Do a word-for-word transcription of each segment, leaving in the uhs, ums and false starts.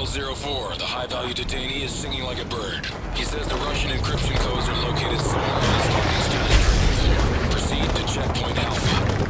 Battle zero four, the high-value detainee is singing like a bird. He says the Russian encryption codes are located somewhere in his talking stack. Proceed to checkpoint Alpha.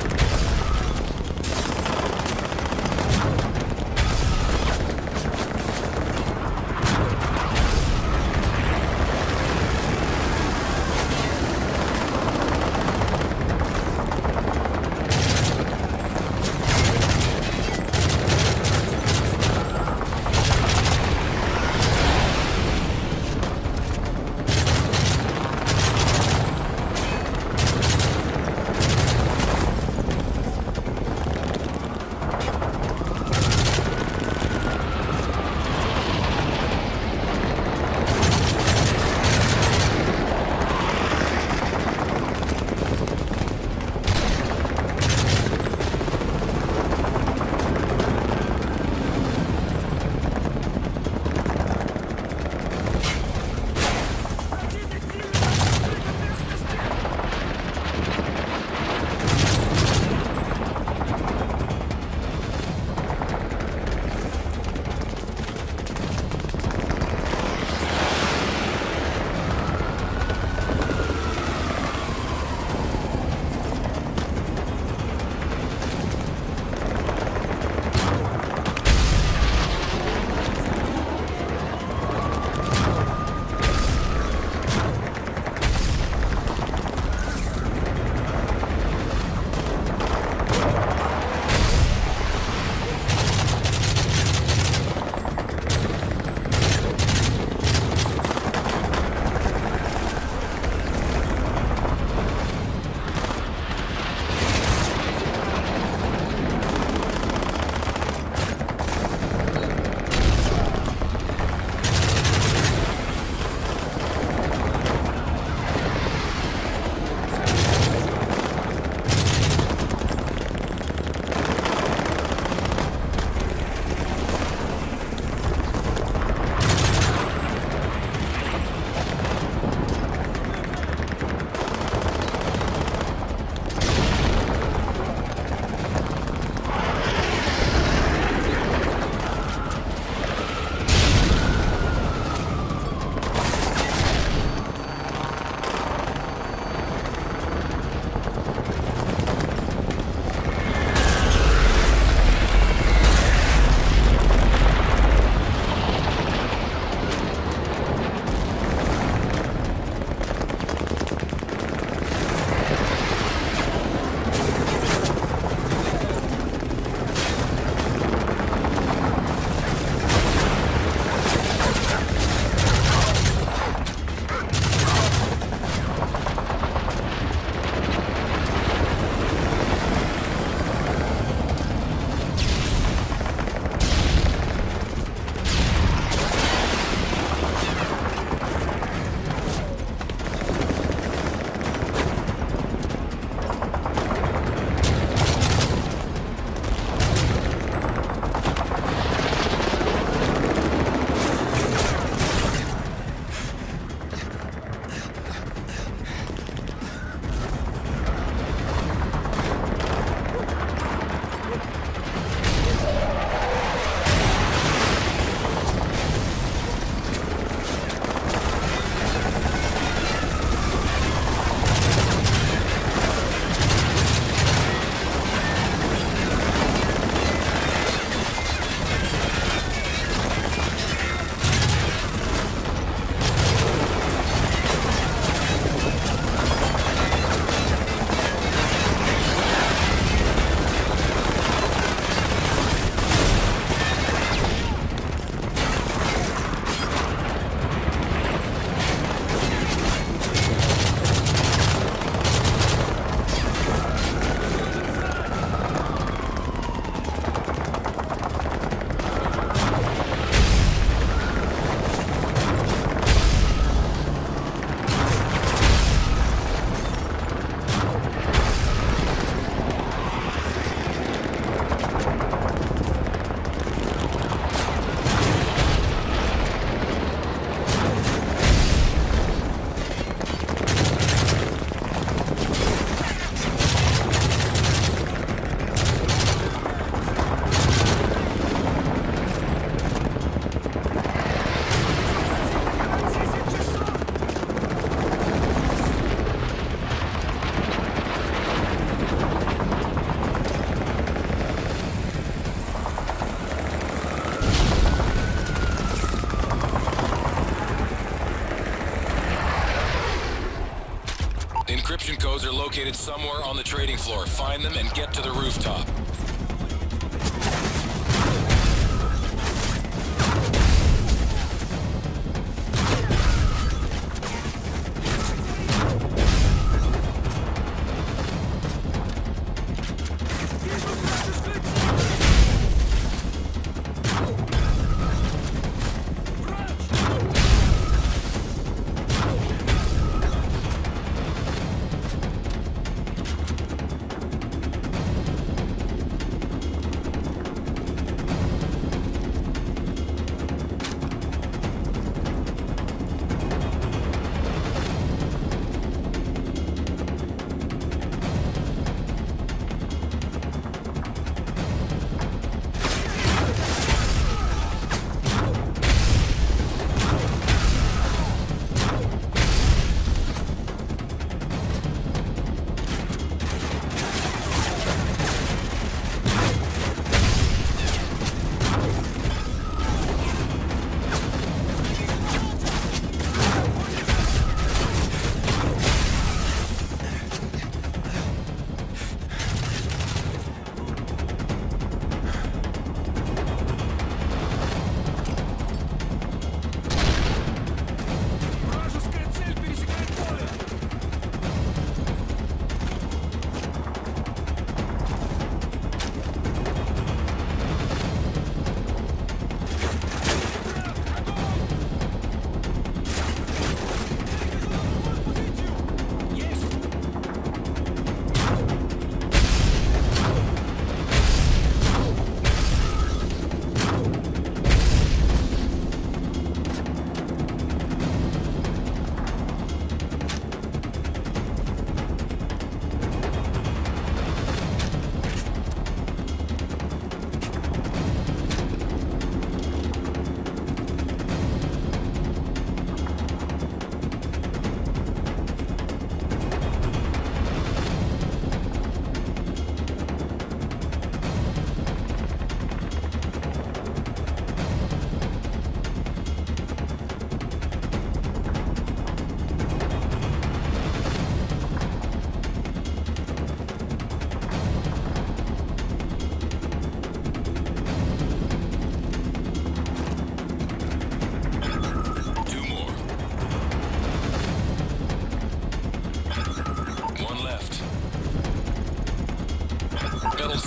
Encryption codes are located somewhere on the trading floor. Find them and get to the rooftop.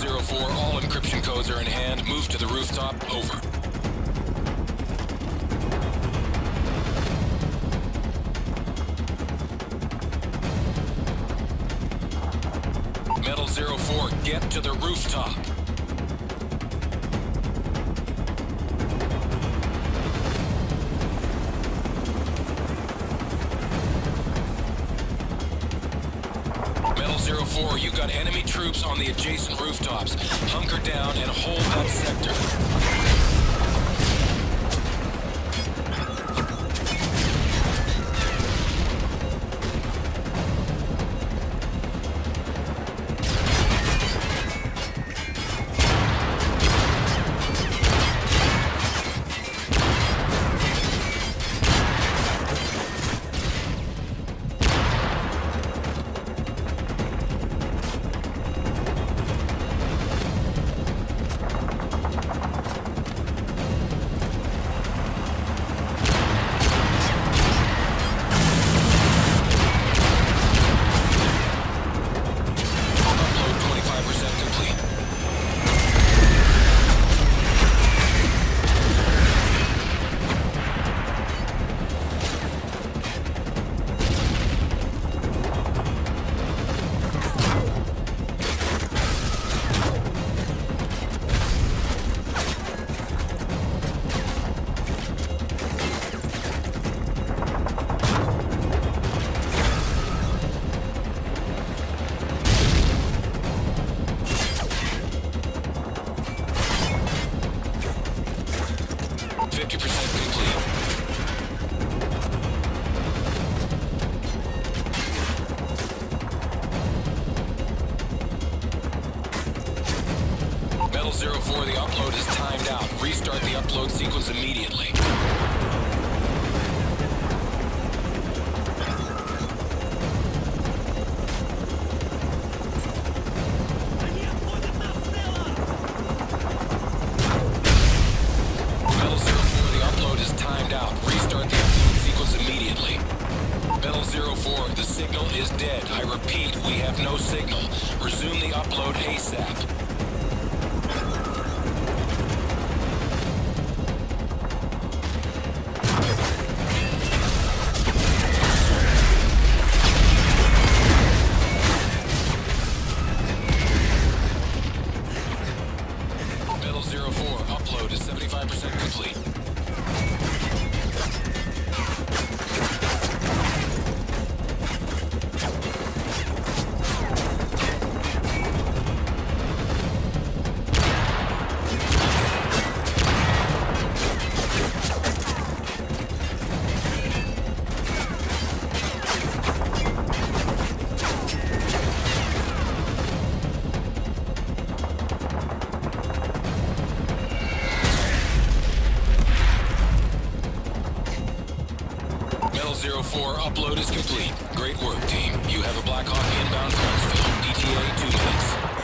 zero four, all encryption codes are in hand. Move to the rooftop. Over. Metal zero four, get to the rooftop. Metal zero four, you've got enemy troops on the adjacent rooftops. Hunker down and hold that sector. Metal zero four, the upload is timed out. Restart the upload sequence immediately. zero four, the signal is dead. I repeat, we have no signal. Resume the upload ASAP. zero four, upload is complete. Great work, team. You have a Blackhawk inbound Clarksville. E T A two minutes.